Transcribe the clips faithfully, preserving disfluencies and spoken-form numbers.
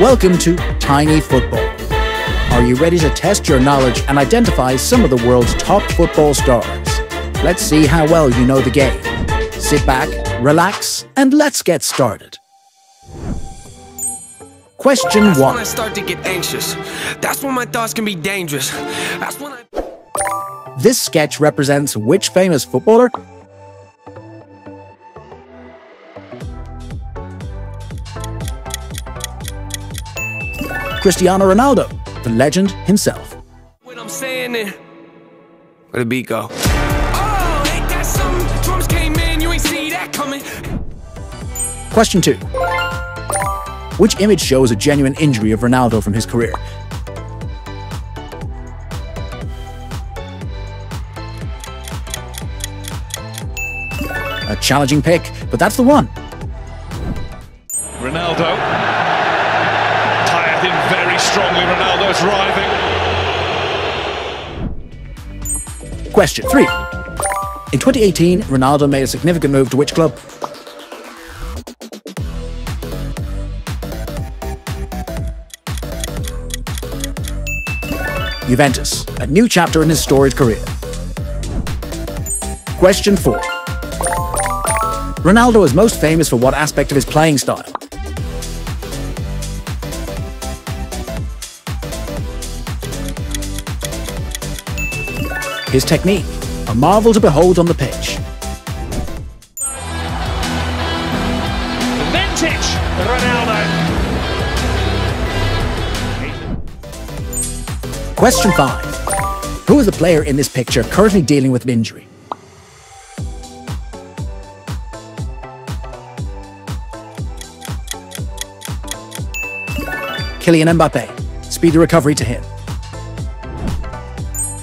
Welcome to Tiny Football. Are you ready to test your knowledge and identify some of the world's top football stars? Let's see how well you know the game. Sit back, relax, and let's get started. Question one. That's when I start to get anxious. That's when my thoughts can be dangerous. That's when I... This sketch represents which famous footballer? Cristiano Ronaldo, the legend himself. When I'm saying it, where the beat go? Oh, ain't that something? Drums came in, you ain't see that coming. Question two. Which image shows a genuine injury of Ronaldo from his career? A challenging pick, but that's the one. Ronaldo. Strongly, Ronaldo's rising. Question three. In twenty eighteen, Ronaldo made a significant move to which club? Juventus, a new chapter in his storied career. Question four. Ronaldo is most famous for what aspect of his playing style? His technique, a marvel to behold on the pitch. Vintage Ronaldo. Question five. Who is the player in this picture currently dealing with an injury? Kylian Mbappe. Speedy recovery to him.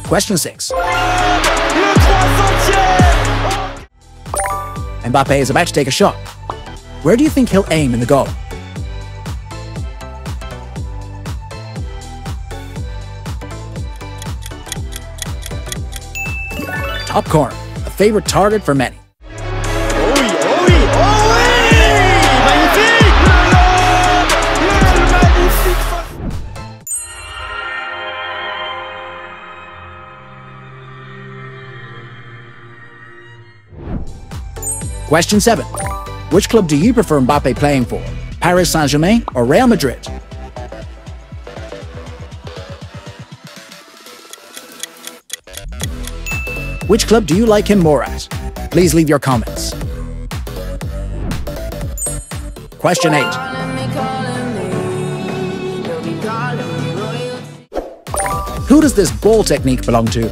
Question six. Mbappe is about to take a shot. Where do you think he'll aim in the goal? Top corner, a favorite target for many. Question seven. Which club do you prefer Mbappe playing for? Paris Saint-Germain or Real Madrid? Which club do you like him more at? Please leave your comments. Question eight. Who does this ball technique belong to?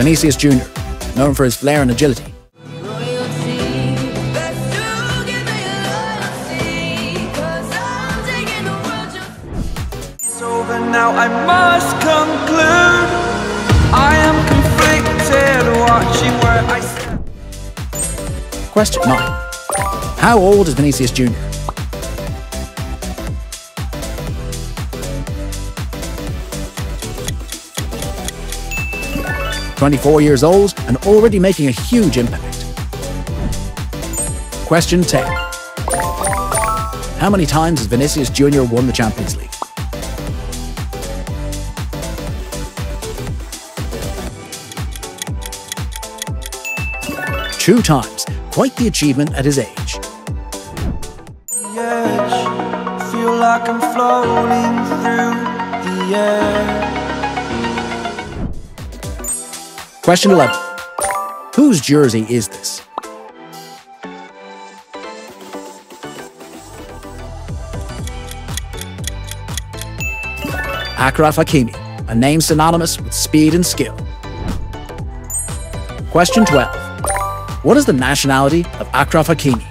Vinicius Junior, known for his flair and agility. It's over now, I must conclude. I am conflicted watching where I stand. Question nine. How old is Vinicius Junior? twenty-four years old and already making a huge impact. Question ten. How many times has Vinicius Junior won the Champions League? Two times. Quite the achievement at his age. The edge, feel like I'm floating through the air. Question eleven. Whose jersey is this? Achraf Hakimi, a name synonymous with speed and skill. Question twelve. What is the nationality of Achraf Hakimi?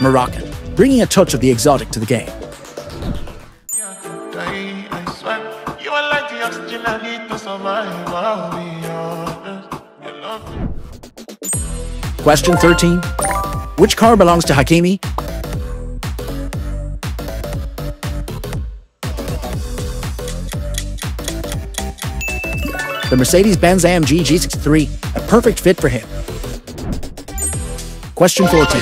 Moroccan, bringing a touch of the exotic to the game. Question thirteen. Which car belongs to Hakimi? the Mercedes-Benz A M G G sixty-three, a perfect fit for him. Question fourteen.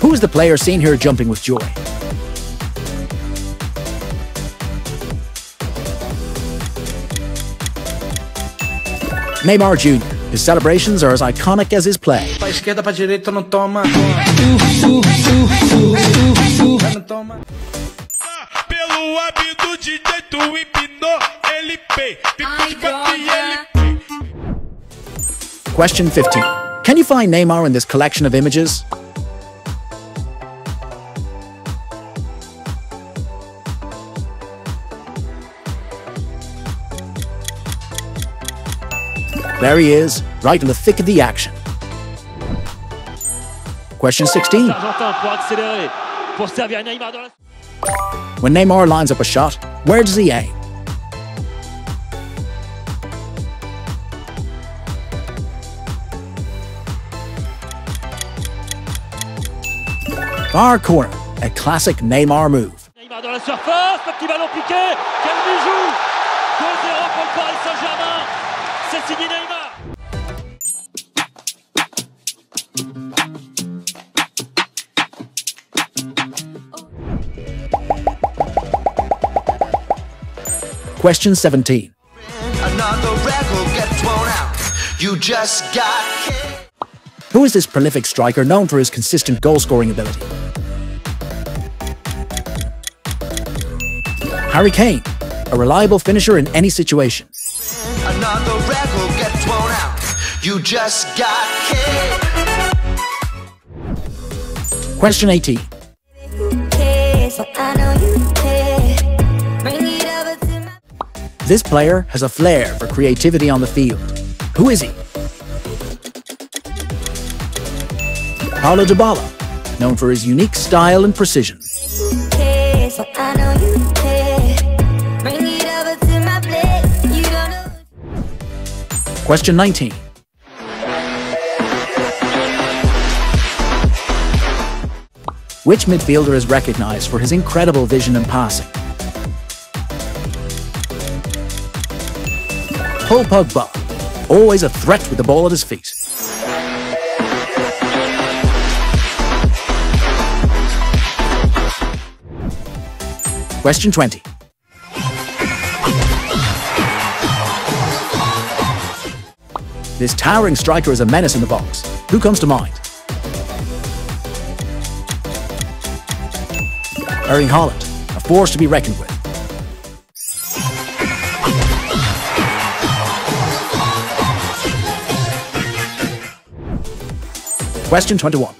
Who is the player seen here jumping with joy? Neymar Junior His celebrations are as iconic as his play. Question fifteen. Can you find Neymar in this collection of images? There he is, right in the thick of the action. Question sixteen. When Neymar lines up a shot, where does he aim? Far corner, a classic Neymar move. Question seventeen. Another rebel gets thrown out. You just got killed. Who is this prolific striker known for his consistent goal-scoring ability? Harry Kane, a reliable finisher in any situation. Another rebel gets thrown out. You just got killed. Question eighteen. This player has a flair for creativity on the field. Who is he? Paulo Dybala, known for his unique style and precision. Question nineteen. Which midfielder is recognized for his incredible vision and passing? Paul Pogba, always a threat with the ball at his feet. Question twenty. This towering striker is a menace in the box. Who comes to mind? Erling Haaland, a force to be reckoned with. Question twenty-one.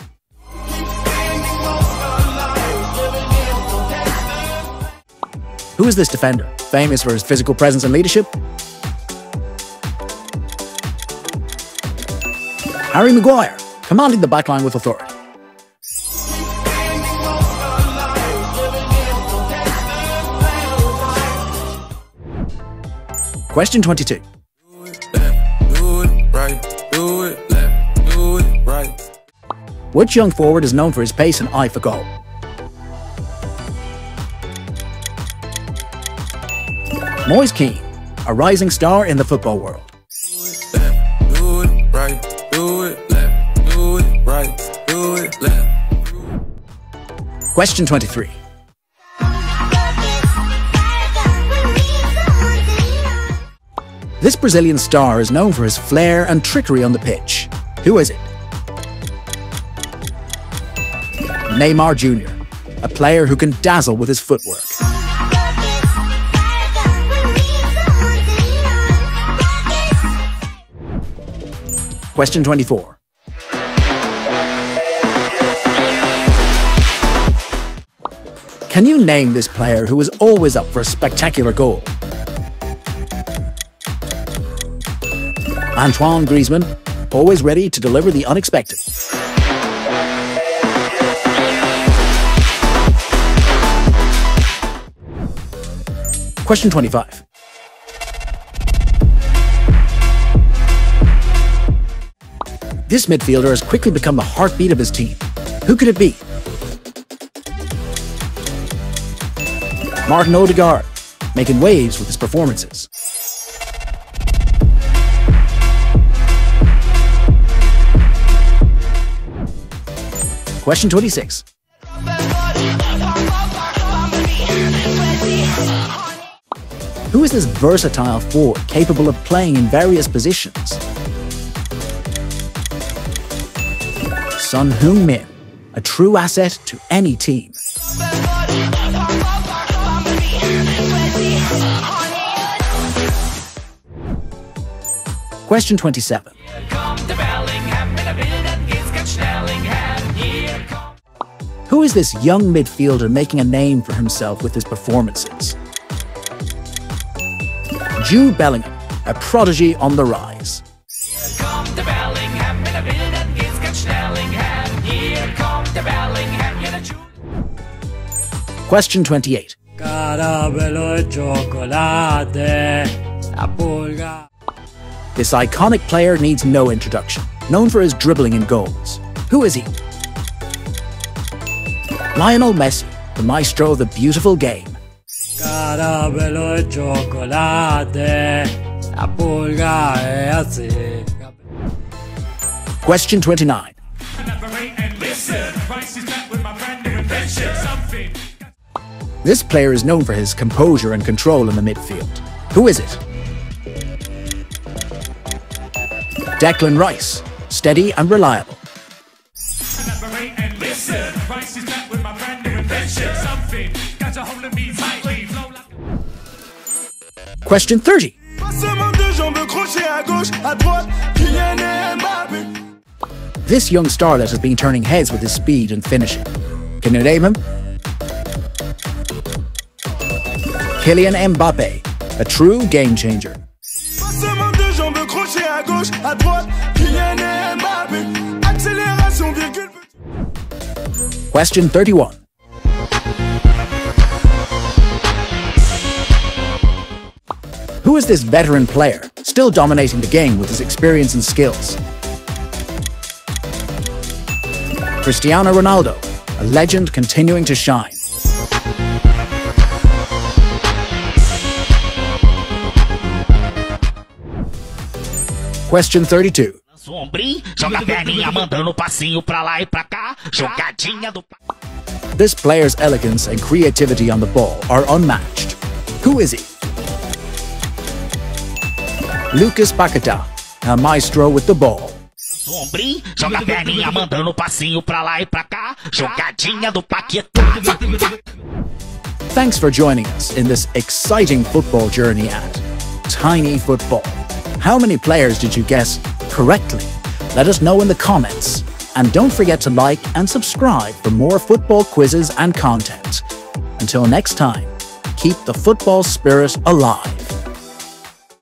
Who is this defender, famous for his physical presence and leadership? Harry Maguire, commanding the backline with authority. Question twenty-two. Which young forward is known for his pace and eye for goal? Moise Keane, a rising star in the football world. Question twenty-three. This Brazilian star is known for his flair and trickery on the pitch. Who is it? Neymar Junior, a player who can dazzle with his footwork. Question twenty-four. Can you name this player who is always up for a spectacular goal? Antoine Griezmann, always ready to deliver the unexpected. Question twenty-five. This midfielder has quickly become the heartbeat of his team. Who could it be? Martin Odegaard, making waves with his performances. Question twenty-six. Who is this versatile forward capable of playing in various positions? Son Heung-min, a true asset to any team. Question twenty-seven. Who is this young midfielder making a name for himself with his performances? Jude Bellingham, a prodigy on the rise. Question twenty-eight. This iconic player needs no introduction, known for his dribbling and goals. Who is he? Lionel Messi, the maestro of the beautiful game. Question twenty-nine. This player is known for his composure and control in the midfield. Who is it? Declan Rice, steady and reliable. Question thirty. This young starlet has been turning heads with his speed and finishing. Can you name him? Kylian Mbappe, a true game changer. Question thirty-one. Who is this veteran player, still dominating the game with his experience and skills? Cristiano Ronaldo, a legend continuing to shine. Question thirty-two. This player's elegance and creativity on the ball are unmatched. Who is he? Lucas Paqueta, a maestro with the ball. Thanks for joining us in this exciting football journey at Tiny Football. How many players did you guess correctly? Let us know in the comments. And don't forget to like and subscribe for more football quizzes and content. Until next time, keep the football spirit alive.